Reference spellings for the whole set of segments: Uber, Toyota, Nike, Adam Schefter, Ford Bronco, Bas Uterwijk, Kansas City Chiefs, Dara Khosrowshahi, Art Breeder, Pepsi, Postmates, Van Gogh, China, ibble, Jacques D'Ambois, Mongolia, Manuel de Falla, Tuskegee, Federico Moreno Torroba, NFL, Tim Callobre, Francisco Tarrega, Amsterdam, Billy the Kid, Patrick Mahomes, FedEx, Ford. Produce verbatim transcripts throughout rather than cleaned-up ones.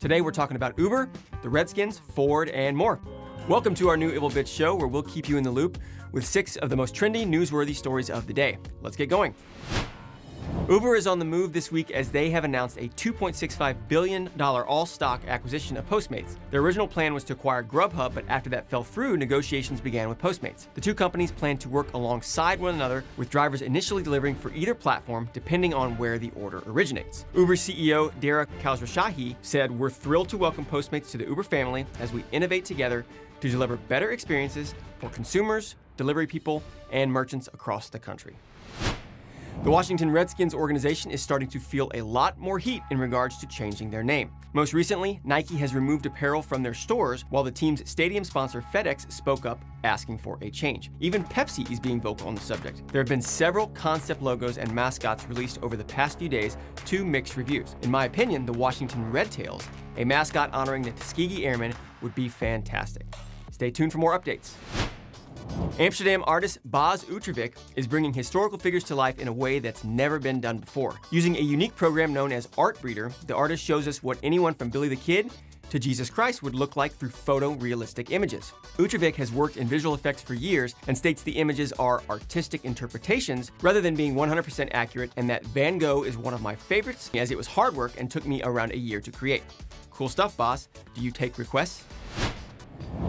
Today we're talking about Uber, the Redskins, Ford, and more. Welcome to our new Ibble Bits show, where we'll keep you in the loop with six of the most trendy, newsworthy stories of the day. Let's get going. Uber is on the move this week as they have announced a two point six five billion dollars all-stock acquisition of Postmates. Their original plan was to acquire Grubhub, but after that fell through, negotiations began with Postmates. The two companies plan to work alongside one another, with drivers initially delivering for either platform, depending on where the order originates. Uber C E O Dara Khosrowshahi said, "We're thrilled to welcome Postmates to the Uber family as we innovate together to deliver better experiences for consumers, delivery people, and merchants across the country." The Washington Redskins organization is starting to feel a lot more heat in regards to changing their name. Most recently, Nike has removed apparel from their stores, while the team's stadium sponsor FedEx spoke up, asking for a change. Even Pepsi is being vocal on the subject. There have been several concept logos and mascots released over the past few days to mixed reviews. In my opinion, the Washington Redtails, a mascot honoring the Tuskegee Airmen, would be fantastic. Stay tuned for more updates. Amsterdam artist Bas Uterwijk is bringing historical figures to life in a way that's never been done before. Using a unique program known as Art Breeder, the artist shows us what anyone from Billy the Kid to Jesus Christ would look like through photorealistic images. Uterwijk has worked in visual effects for years and states the images are artistic interpretations rather than being one hundred percent accurate, and that Van Gogh is one of my favorites as it was hard work and took me around a year to create. Cool stuff, Bas. Do you take requests?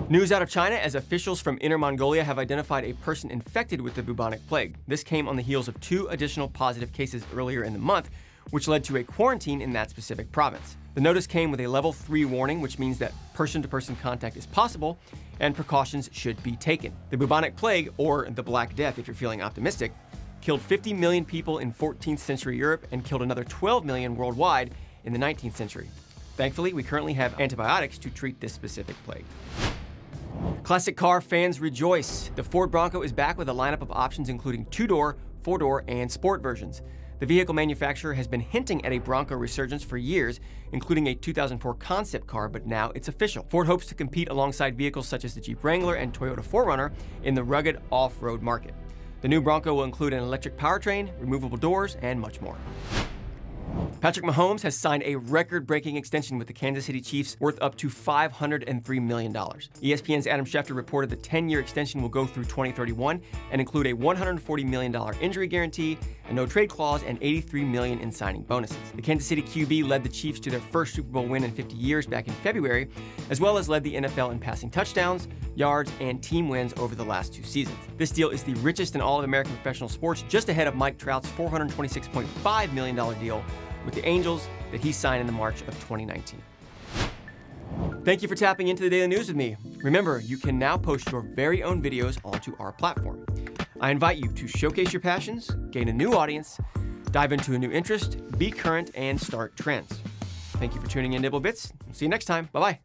News out of China as officials from Inner Mongolia have identified a person infected with the bubonic plague. This came on the heels of two additional positive cases earlier in the month, which led to a quarantine in that specific province. The notice came with a level three warning, which means that person-to-person contact is possible and precautions should be taken. The bubonic plague, or the Black Death if you're feeling optimistic, killed fifty million people in fourteenth century Europe and killed another twelve million worldwide in the nineteenth century. Thankfully, we currently have antibiotics to treat this specific plague. Classic car fans rejoice. The Ford Bronco is back with a lineup of options including two-door, four-door, and sport versions. The vehicle manufacturer has been hinting at a Bronco resurgence for years, including a two thousand four concept car, but now it's official. Ford hopes to compete alongside vehicles such as the Jeep Wrangler and Toyota four runner in the rugged off-road market. The new Bronco will include an electric powertrain, removable doors, and much more. Patrick Mahomes has signed a record-breaking extension with the Kansas City Chiefs worth up to five hundred three million dollars. E S P N's Adam Schefter reported the ten year extension will go through twenty thirty-one and include a one hundred forty million dollars injury guarantee, a no-trade clause, and eighty-three million dollars in signing bonuses. The Kansas City Q B led the Chiefs to their first Super Bowl win in fifty years back in February, as well as led the N F L in passing touchdowns, yards, and team wins over the last two seasons. This deal is the richest in all of American professional sports, just ahead of Mike Trout's four hundred twenty-six point five million dollars deal with the Angels that he signed in the March of twenty nineteen. Thank you for tapping into the Daily News with me. Remember, you can now post your very own videos onto our platform. I invite you to showcase your passions, gain a new audience, dive into a new interest, be current, and start trends. Thank you for tuning in to Ibble Bits. See you next time. Bye-bye.